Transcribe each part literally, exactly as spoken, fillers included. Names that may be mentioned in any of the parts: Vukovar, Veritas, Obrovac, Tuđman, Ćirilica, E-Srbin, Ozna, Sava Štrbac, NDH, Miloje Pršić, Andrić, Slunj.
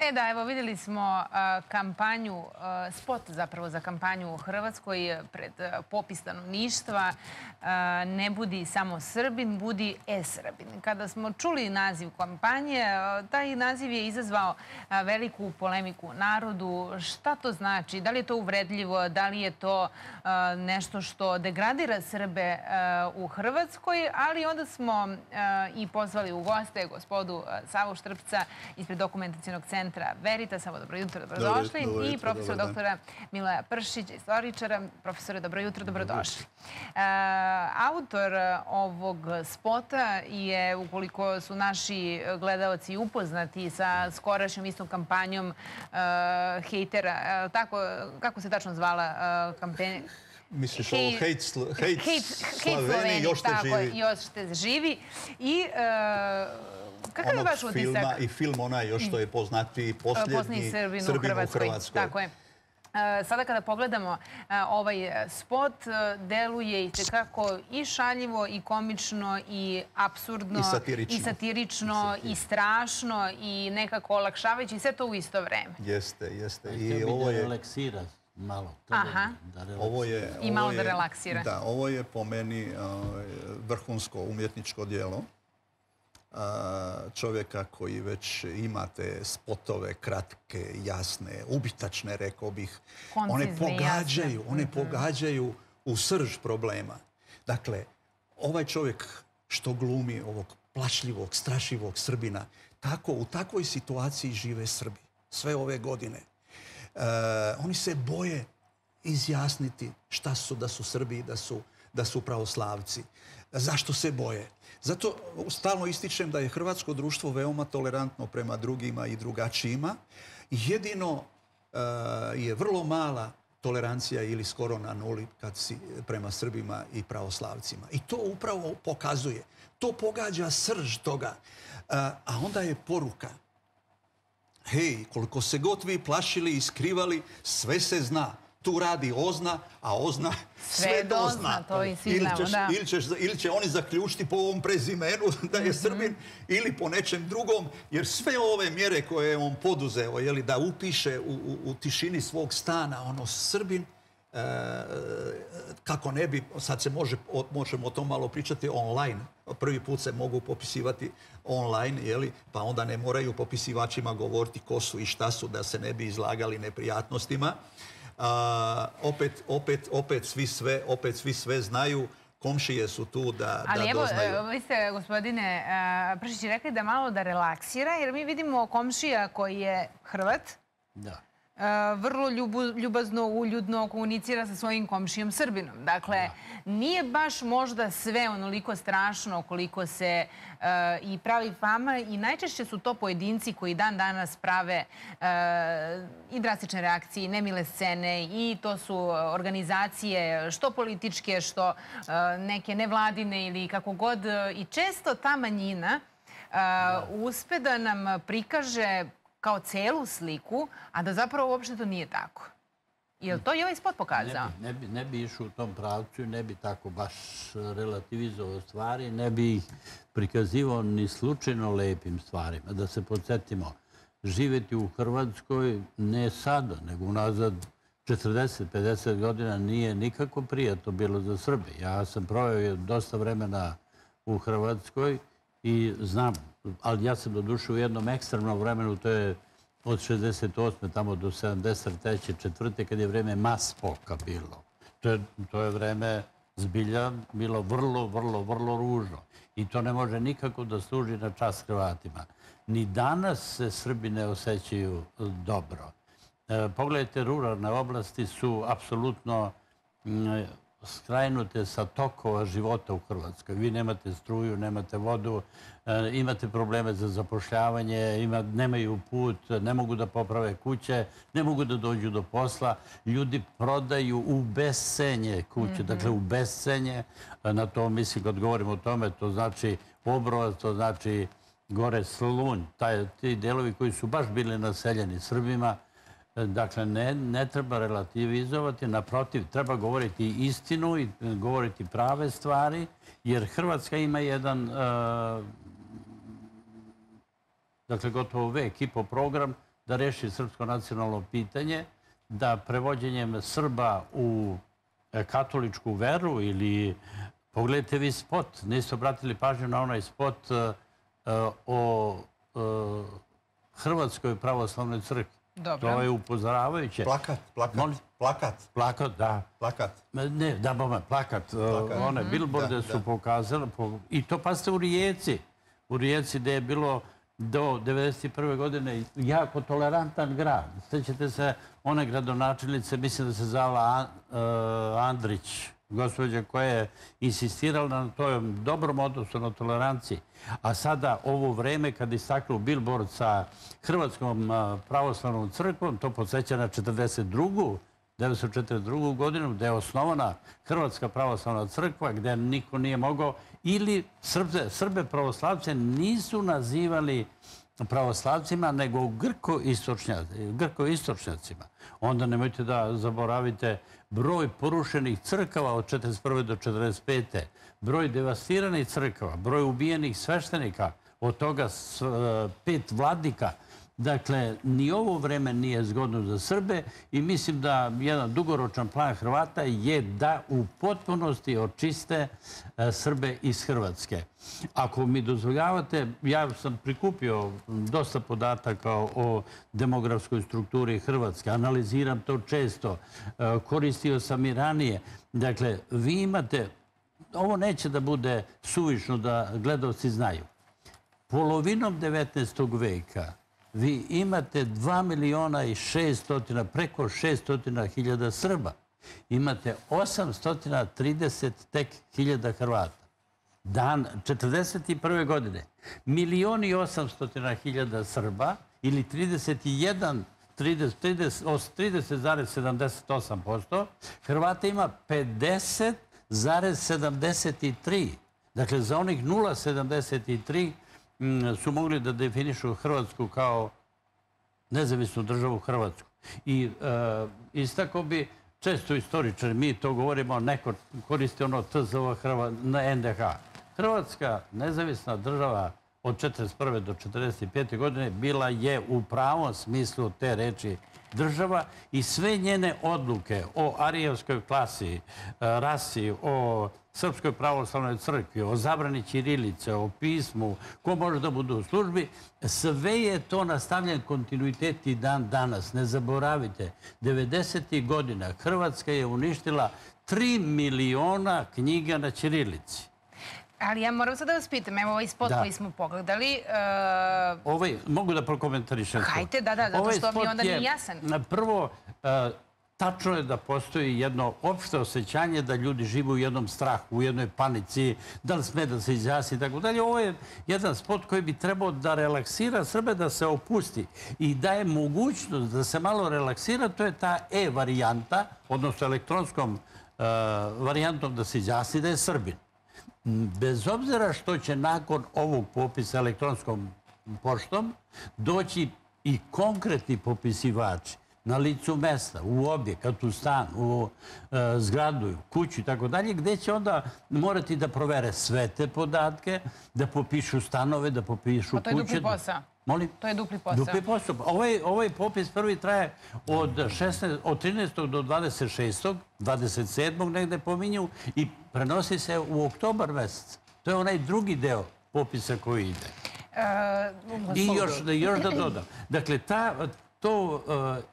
E da, evo vidjeli smo kampanju, spot zapravo za kampanju u Hrvatskoj pred popis stanovništva Ne budi samo Srbin, budi e-Srbin. Kada smo čuli naziv kampanje, taj naziv je izazvao veliku polemiku u narodu. Šta to znači? Da li je to uvredljivo? Da li je to nešto što degradira Srbe u Hrvatskoj? Ali onda smo i pozvali u goste gospodu Savu Štrbca ispred dokumentacionog centra Veritas. Dobro jutro, dobrodošli. I profesora doktora Miloja Pršića, istoričara. Profesore, dobro jutro, dobrodošli. Autor ovog spota je, ukoliko su naši gledalci upoznati sa skorašnjom istom kampanjom hejtera, kako se tačno zvala kampanja? Misliš ovo hejt Sloveni još te živi. Još te živi. I kakav je vaš utisak? I film onaj još što je poznati posljednji Srbin u Hrvatskoj. Tako je. Sada kada pogledamo ovaj spot, deluje i tekako i šaljivo, i komično, i apsurdno, i satirično, i strašno, i nekako olakšavajući, i sve to u isto vreme. Jeste, jeste. I ovo je... Malo. I malo da relaksira. Da, ovo je po meni vrhunsko umjetničko djelo čovjeka koji već imate spotove kratke, jasne, ubitačne, rekao bih. One pogađaju, one pogađaju u srž problema. Dakle, ovaj čovjek što glumi ovog plašljivog, strašljivog Srbina, tako u takvoj situaciji žive Srbi sve ove godine. Oni se boje izjasniti šta su, da su Srbi, da su pravoslavci. Zašto se boje? Zato stalno ističem da je hrvatsko društvo veoma tolerantno prema drugima i drugačijima. Jedino je vrlo mala tolerancija ili skoro na nuli kad si prema Srbima i pravoslavcima. I to upravo pokazuje. To pogađa srž toga. A onda je poruka. Hej, koliko se god vi plašili i skrivali, sve se zna. Tu radi Ozna, a Ozna sve dozna. Ili će oni zaključiti po ovom prezimenu da je Srbin ili po nečem drugom, jer sve ove mjere koje je on poduzeo, da upiše u tišini svog stana, ono Srbin, kako ne bi, sad se može, možemo o tom malo pričati online, prvi put se mogu popisivati online, jeli, pa onda ne moraju popisivačima govoriti ko su i šta su da se ne bi izlagali neprijatnostima. A, opet, opet, opet svi sve, opet svi sve znaju. Komšije su tu da doznaju. Ali evo, vi ste, gospodine Pršić, rekli da malo da relaksira, jer mi vidimo komšija koji je Hrvat. Da. Vrlo ljubazno, uljudno komunicira sa svojim komšijom Srbinom. Dakle, nije baš možda sve onoliko strašno koliko se i pravi fama i najčešće su to pojedinci koji dan danas prave i drastične reakcije, i nemile scene i to su organizacije što političke, što neke nevladine ili kako god. I često ta manjina uspe da nam prikaže kao celu sliku, a da zapravo uopšte to nije tako. Je li to i ovaj spot pokazao? Ne bi išao u tom pravcu, ne bi tako baš relativizovao stvari, ne bi ih prikazivao ni slučajno lepim stvarima. Da se podsjetimo, živjeti u Hrvatskoj ne sada, nego unazad četrdeset pedeset godina nije nikako prijatno bilo za Srbe. Ja sam proveo dosta vremena u Hrvatskoj i znam, ali ja sam dodušao u jednom ekstremnom vremenu, to je od šezdeset osme tamo do sedamdeset treće četvrte kad je vreme maspoka bilo. To je vreme zbilja bilo vrlo, vrlo, vrlo ružno. I to ne može nikako da služi na čast Hrvatima. Ni danas se Srbi ne osjećaju dobro. Pogledajte, ruralne oblasti su apsolutno skrajnute sa tokova života u Hrvatskoj. Vi nemate struju, nemate vodu, imate probleme za zapošljavanje, nemaju put, ne mogu da poprave kuće, ne mogu da dođu do posla. Ljudi prodaju u bescenje kuće, dakle u bescenje. Na to mislim, kad govorimo o tome, to znači Obrovac, to znači gore Slunj, ti delovi koji su baš bili naseljeni Srbima. Dakle, ne treba relativizovati, naprotiv, treba govoriti istinu i govoriti prave stvari, jer Hrvatska ima jedan, dakle, gotovo vek i po program da reši srpsko nacionalno pitanje, da prevođenjem Srba u katoličku veru ili pogledajte vi spot, niste obratili pažnju na onaj spot o Hrvatskoj pravoslavnoj crkvi. To je upozoravajuće. Plakat, plakat. Plakat, da. Plakat. Ne, da, bome, plakat. One bilborde su pokazali. I to paste u Rijeci. U Rijeci gde je bilo do hiljadu devetsto devedeset prve. godine jako tolerantan grad. Sjećate se one gradonačelnice, mislim da se zvala Andrić, gospođa koja je insistirala na tom dobrom odnosu na toleranciji. A sada ovo vreme kad istaknu bilbord sa Hrvatskom pravoslavnom crkvom, to podsjeća na hiljadu devetsto četrdeset drugu. godinu gde je osnovana Hrvatska pravoslavna crkva, gde niko nije mogao, ili Srbe pravoslavce nisu nazivali pravoslavcima, nego grko-istočnjacima. Onda nemojte da zaboravite broj porušenih crkava od četrdeset prve. do četrdeset pete. Broj devastiranih crkava, broj ubijenih sveštenika, od toga pet vladnika. Dakle, ni ovo vreme nije zgodno za Srbe i mislim da jedan dugoročan plan Hrvata je da u potpunosti očiste Srbe iz Hrvatske. Ako mi dozvoljavate, ja sam prikupio dosta podataka o demografskoj strukturi Hrvatske, analiziram to često, koristio sam i ranije. Dakle, vi imate, ovo neće da bude suvišno da gledalci znaju, polovinom devetnaestog. veka vi imate dva miliona i šest stotina, preko šest stotina hiljada Srba. Imate osamsto trideset tek hiljada Hrvata. Dan četrdeset prve. godine milion i osamsto hiljada Srba ili trideset jedan, trideset zarez sedamdeset osam posto. Hrvata ima pedeset zarez sedamdeset tri. Dakle, za onih nula zarez sedamdeset tri su mogli da definišu Hrvatsku kao nezavisnu državu Hrvatsku. I istako bi, često istoričari, mi to govorimo, neko koriste ono T Z O na N D H. Hrvatska nezavisna država od četrdeset prve. do četrdeset pete. godine bila je u pravom smislu te reči država i sve njene odluke o arijevskoj klasi, rasi, o Srpskoj pravoslavnoj crkvi, o zabrani Ćirilice, o pismu, ko može da bude u službi, sve je to nastavljen kontinuitet i dan danas. Ne zaboravite, devedesetih. godina Hrvatska je uništila tri miliona knjiga na Ćirilici. Ali ja moram sad da vas pitam, evo ovaj spot koji smo pogledali... Mogu da prokomentarišem to? Hajte, da, da, zato što mi onda nije jasan. Prvo, tačno je da postoji jedno opšte osjećanje da ljudi žive u jednom strahu, u jednoj panici, da li sme da se izjasni i tako dalje. Ovo je jedan spot koji bi trebao da relaksira Srbe, da se opusti i daje mogućnost da se malo relaksira. To je ta e-varijanta, odnosno elektronskom varijantom da se izjasni da je Srbin. Bez obzira što će nakon ovog popisa elektronskom poštom doći i konkretni popisivači na licu mesta, u objekat, u stan, u zgradu, u kuću i tako dalje, gde će onda morati da provere sve te podatke, da popišu stanove, da popišu kuće. A to je dupli posao. Molim? To je dupli posao. Dupli posao. Ovaj popis prvi traje od trinaestog. do dvadeset šestog. dvadeset sedmog. negde pominju i prenosi se u oktobar mesec. To je onaj drugi deo popisa koji ide. I još da dodam. Dakle, ta... to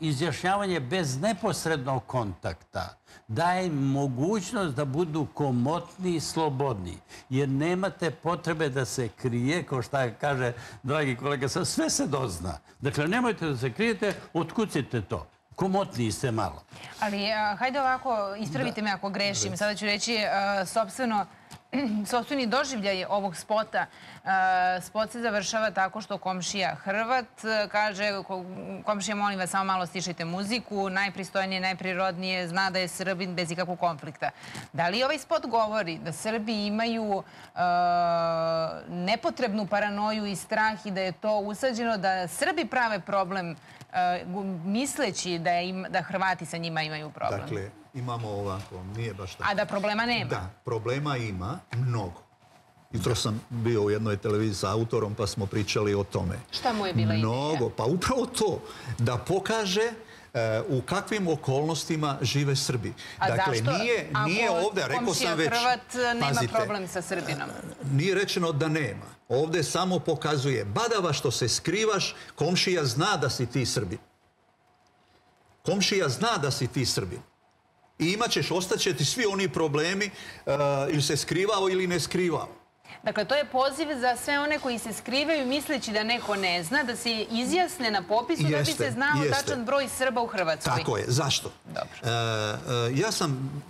izjašnjavanje bez neposrednog kontakta daje mogućnost da budu komotni i slobodni. Jer nemate potrebe da se krije, kao što kaže dragi kolega, sve se dozna. Dakle, nemojte da se krijete, otkucite to. Komotniji ste malo. Ali hajde ovako, ispravite me ako grešim. Sada ću reći sopstveno... Sopstveni doživljaj ovog spota. Spot se završava tako što komšija Hrvat kaže, komšija molim vas samo malo stišajte muziku, najpristojnije, najprirodnije, zna da je Srbin bez ikakvog konflikta. Da li ovaj spot govori da Srbi imaju nepotrebnu paranoju i strah i da je to usađeno, da Srbi prave problem misleći da Hrvati sa njima imaju problem? Dakle, imamo ovako, nije baš tako. A da problema nema? Da, problema ima mnogo. Jutro sam bio u jednoj televiziji sa autorom pa smo pričali o tome. Šta mu je bila ideja? Mnogo, pa upravo to, da pokaže u kakvim okolnostima žive Srbi. Dakle, nije ovdje, rekao sam već... A zašto Komšija Hrvat nema problem sa Srbinom? Nije rečeno da nema. Ovdje samo pokazuje, badava što se skrivaš, komšija zna da si ti Srbin. Komšija zna da si ti Srbin. I imaćeš, ostaće ti svi oni problemi ili se skrivao ili ne skrivao. Dakle, to je poziv za sve one koji se skrivaju misleći da neko ne zna, da se izjasne na popisu da bi se znao tačan broj Srba u Hrvatskoj. Tako je. Zašto? Ja sam,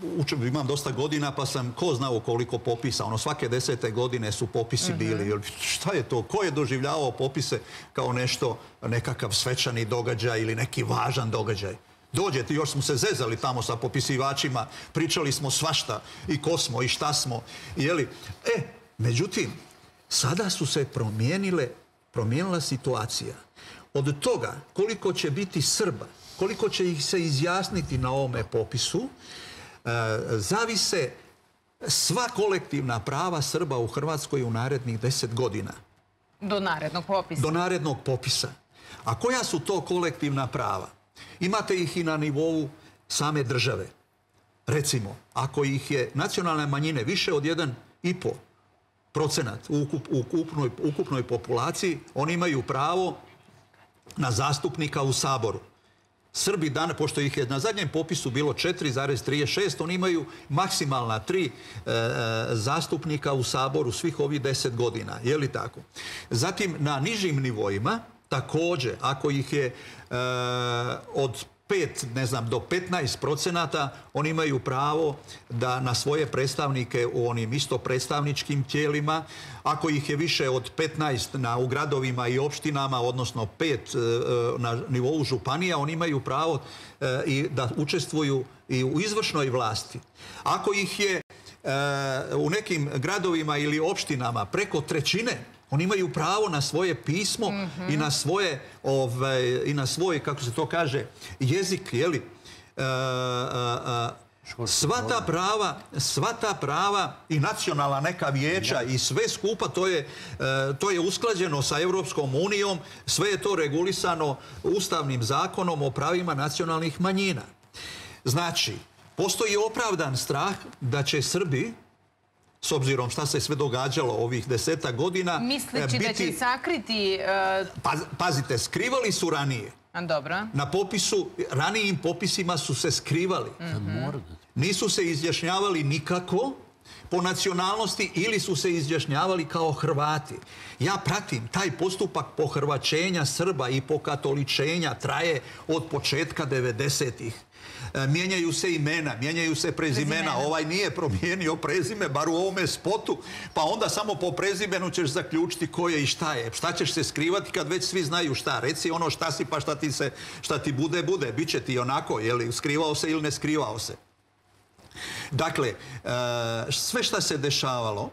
imam dosta godina, pa sam ko znao koliko popisa. Ono, svake desete godine su popisi bili. Šta je to? Ko je doživljavao popise kao nešto, nekakav svečani događaj ili neki važan događaj? Dođete, još smo se zezali tamo sa popisivačima, pričali smo svašta i ko smo i šta smo. E, međutim, sada su se promijenila situacija. Od toga koliko će biti Srba, koliko će ih se izjasniti na ovome popisu, zavise sva kolektivna prava Srba u Hrvatskoj u narednih deset godina. Do narednog popisa. Do narednog popisa. A koja su to kolektivna prava? Imate ih i na nivou same države. Recimo, ako ih je nacionalne manjine više od jedan i po procenat u ukupnoj populaciji, oni imaju pravo na zastupnika u Saboru. Srbi danas, pošto ih je na zadnjem popisu bilo četiri zarez trideset šest, oni imaju maksimalna tri zastupnika u Saboru svih ovih deset godina. Je li tako? Zatim, na nižim nivoima, također, ako ih je od pet do petnaest procenata, oni imaju pravo da na svoje predstavnike u onim isto predstavničkim tijelima, ako ih je više od petnaest u gradovima i opštinama, odnosno pet na nivou županija, oni imaju pravo da učestvuju i u izvršnoj vlasti. Ako ih je u nekim gradovima ili opštinama preko trećine, oni imaju pravo na svoje pismo i na svoj, kako se to kaže, jezik. Sva ta prava i nacionalna neka vijeća i sve skupa, to je usklađeno sa Evropskom unijom, sve je to regulisano Ustavnim zakonom o pravima nacionalnih manjina. Znači, postoji opravdan strah da će Srbi, s obzirom šta se sve događalo ovih deseta godina... Misleći da će sakriti... Pazite, skrivali su ranije. Dobro. Na popisu, ranijim popisima su se skrivali. Nisu se izjašnjavali nikako po nacionalnosti ili su se izjašnjavali kao Hrvati. Ja pratim, taj postupak pohrvaćenja Srba i pokatoličenja traje od početka devedesetih. Mijenjaju se imena, mijenjaju se prezimena. Ovaj nije promijenio prezime, bar u ovome spotu, pa onda samo po prezimenu ćeš zaključiti ko je i šta je. Šta ćeš se skrivati kad već svi znaju šta? Reci ono šta si pa šta ti bude, bude. Biće ti onako, je li skrivao se ili ne skrivao se. Dakle, sve šta se dešavalo,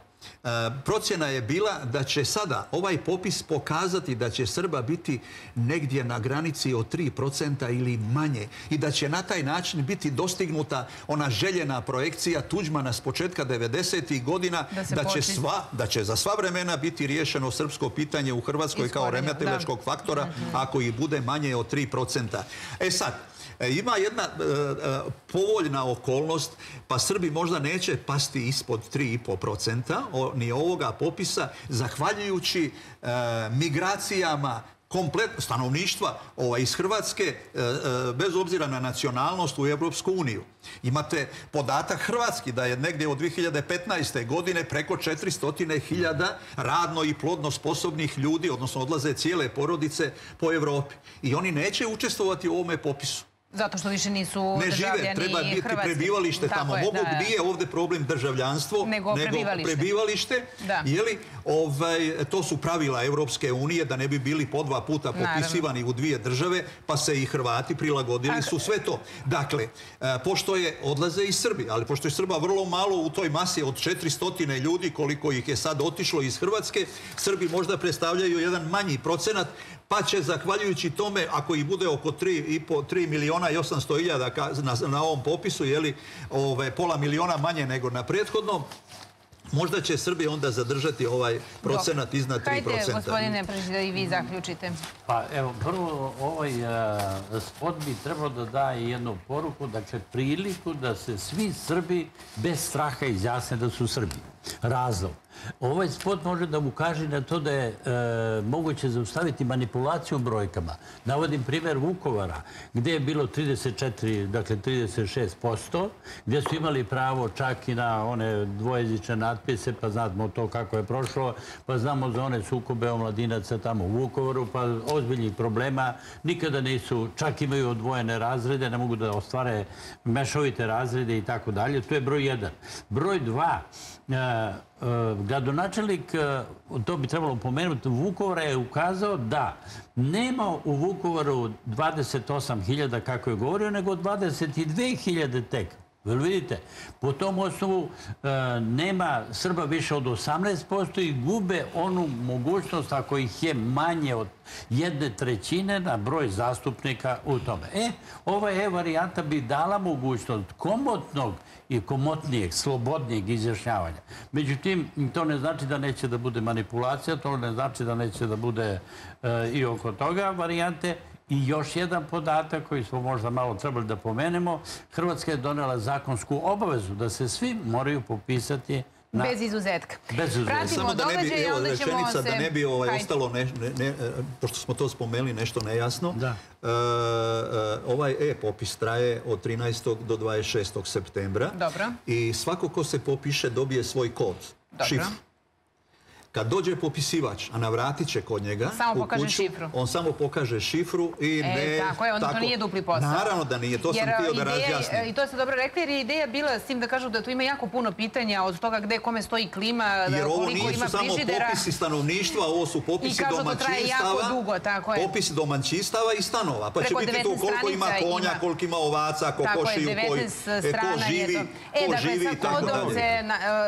procjena je bila da će sada ovaj popis pokazati da će Srba biti negdje na granici od tri procenta ili manje i da će na taj način biti dostignuta ona željena projekcija Tuđmana s početka devedesetih godina da će sva, da će za sva vremena biti riješeno srpsko pitanje u Hrvatskoj kao remetilačkog faktora ako i bude manje od tri procenta. E sad, ima jedna povoljna okolnost, pa Srbi možda neće pasti ispod tri i po procenta ni ovoga popisa, zahvaljujući migracijama stanovništva iz Hrvatske, bez obzira na nacionalnost, u Evropsku uniju. Imate podatak hrvatski da je negdje od dvije hiljade petnaeste. godine preko četiristo hiljada radno i plodno sposobnih ljudi, odnosno odlaze cijele porodice po Evropi. I oni neće učestvovati u ovome popisu. Zato što više nisu državljani Hrvatske. Ne žive, treba biti prebivalište tamo. Mogu nije ovdje problem državljanstvo, nego prebivalište. To su pravila Evropske unije, da ne bi bili po dva puta popisivani u dvije države, pa se i Hrvati prilagodili su sve to. Dakle, pošto je odlaze i Srbi, ali pošto je Srba vrlo malo u toj masi od četiristo ljudi, koliko ih je sad otišlo iz Hrvatske, Srbi možda predstavljaju jedan manji procenat, pa će, zahvaljujući tome, ako ih bude oko tri miliona i osamsto hiljada na ovom popisu, pola miliona manje nego na prethodnom, Možda će Srbija onda zadržati ovaj procenat iznad tri procenta. Hajde, gospodine Pršić, da i vi zaključite. Pa evo, prvo, ovaj spot bi trebao da daje jednu poruku, dakle, priliku da se svi Srbi bez straha izjasne da su Srbi. Razlog. Ovaj spot može da mu kaže na to da je moguće zaustaviti manipulaciju brojkama. Navodim primjer Vukovara, gdje je bilo trideset četiri, dakle trideset šest posto, gdje su imali pravo čak i na one dvojezične natpise, pa znamo to kako je prošlo, pa znamo za one sukobe omladinaca tamo u Vukovaru, pa ozbiljnih problema, nikada nisu, čak imaju odvojene razrede, ne mogu da ostvare mešovite razrede i tako dalje. To je broj jedan. Broj dva, gradonačelnik, to bi trebalo pomenuti, Vukovara je ukazao da nema u Vukovaru dvadeset osam hiljada, kako je govorio, nego dvadeset dve hiljade tek. Vidite, po tom osnovu nema Srba više od osamnaest posto i gube onu mogućnost ako ih je manje od jedne trećine na broj zastupnika u tome. E, ova je varijanta bi dala mogućnost komotnog i komotnijeg, slobodnijeg izjašnjavanja. Međutim, to ne znači da neće da bude manipulacija, to ne znači da neće da bude i oko toga varijante. I još jedan podatak koji smo možda malo trebali da pomenemo, Hrvatska je donela zakonsku obavezu da se svi moraju popisati na... Bez izuzetka. Bez izuzetka. Samo da ne bi, evo rečenica, da ne bi ostalo, pošto smo to spomenuli, nešto nejasno, ovaj e-popis traje od trinaestog do dvadeset šestog septembra i svako ko se popiše dobije svoj kod, šifru. Kad dođe popisivač, a navratit će kod njega u kuću, on samo pokaže šifru i ne... Tako je, onda to nije dupli posao. Naravno da nije, to sam htio da razjasnim. I to ste dobro rekli, jer je ideja bila s tim da kažu da tu ima jako puno pitanja od toga gde kome stoji klima, koliko ima frižidera. Jer ovo nisu samo popisi stanovništva, ovo su popisi domaćinstava, popisi domaćinstava i stanova. Pa će biti to koliko ima konja, koliko ima ovaca, ko košiju, ko živi, ko živi i tako dalje.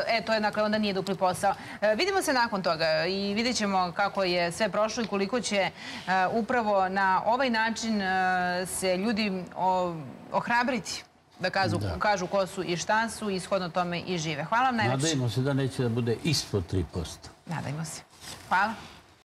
E, to je, dakle, onda nije dupli posao. Vidimo se nakon toga i vidjet ćemo kako je sve prošlo i koliko će uh, upravo na ovaj način uh, se ljudi o, ohrabriti da kažu, da kažu ko su i šta su i shodno tome i žive. Hvala vam najveće. Nadajmo se da neće da bude ispod tri posto. Nadajmo se. Hvala.